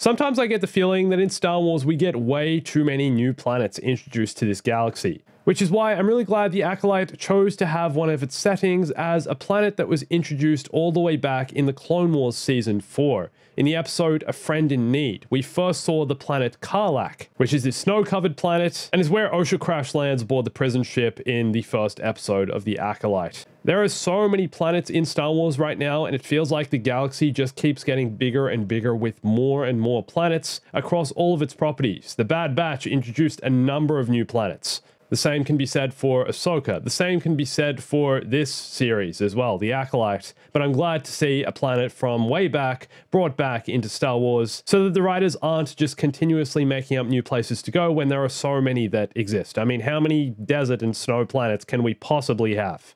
Sometimes I get the feeling that in Star Wars we get way too many new planets introduced to this galaxy, which is why I'm really glad The Acolyte chose to have one of its settings as a planet that was introduced all the way back in the Clone Wars Season 4. In the episode A Friend in Need, we first saw the planet Karlak, which is this snow-covered planet and is where Osha crash lands aboard the prison ship in the first episode of The Acolyte. There are so many planets in Star Wars right now, and it feels like the galaxy just keeps getting bigger and bigger with more and more planets across all of its properties. The Bad Batch introduced a number of new planets. The same can be said for Ahsoka. The same can be said for this series as well, The Acolyte. But I'm glad to see a planet from way back brought back into Star Wars so that the writers aren't just continuously making up new places to go when there are so many that exist. I mean, how many desert and snow planets can we possibly have?